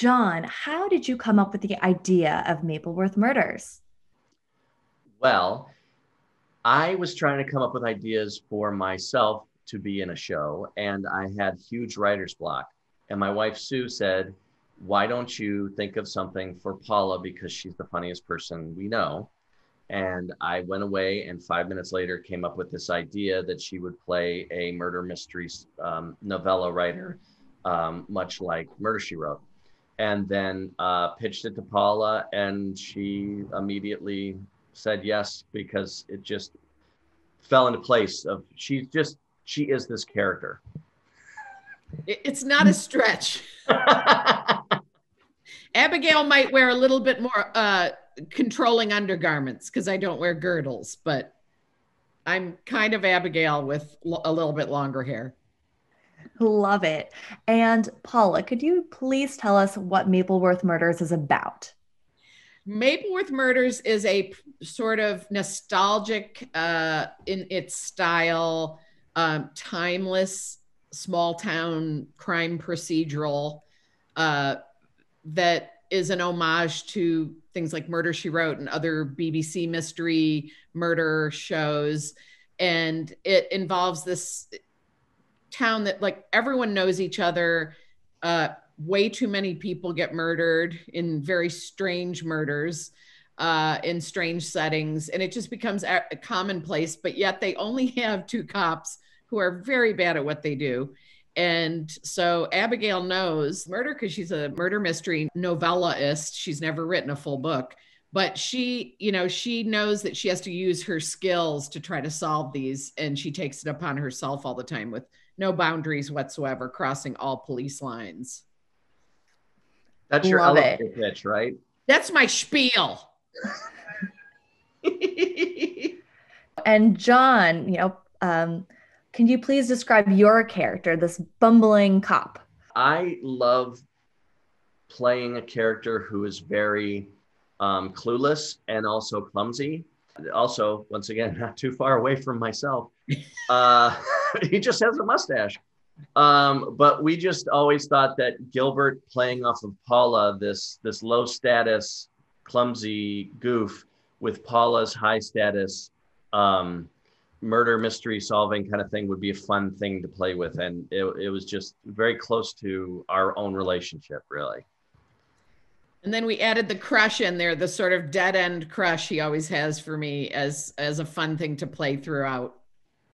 John, how did you come up with the idea of Mapleworth Murders? Well, I was trying to come up with ideas for myself to be in a show, and I had huge writer's block. And my wife, Sue, said, why don't you think of something for Paula, because she's the funniest person we know. And I went away and 5 minutes later came up with this idea that she would play a murder mystery novella writer, much like Murder, She Wrote. And then pitched it to Paula, and she immediately said yes, because it just fell into place of she is this character. It's not a stretch. Abigail might wear a little bit more controlling undergarments, because I don't wear girdles, but I'm kind of Abigail with a little bit longer hair. Love it. And Paula, could you please tell us what Mapleworth Murders is about? Mapleworth Murders is a sort of nostalgic, in its style, timeless small town crime procedural that is an homage to things like Murder, She Wrote and other BBC mystery murder shows. And it involves this town that, like, everyone knows each other. Way too many people get murdered in very strange murders, in strange settings. And it just becomes a commonplace, but yet they only have two cops who are very bad at what they do. And so Abigail knows murder because she's a murder mystery novellaist. She's never written a full book, but she knows that she has to use her skills to try to solve these. And she takes it upon herself all the time with no boundaries whatsoever, crossing all police lines. That's your elevator pitch, right? That's my spiel. And John, can you please describe your character, this bumbling cop? I love playing a character who is very clueless and also clumsy. Also, once again, not too far away from myself. He just has a mustache. But we just always thought that Gilbert playing off of Paula, this low status, clumsy goof with Paula's high status, murder mystery solving kind of thing would be a fun thing to play with. And it was just very close to our own relationship, really. And then we added the crush in there, the sort of dead end crush he always has for me as a fun thing to play throughout.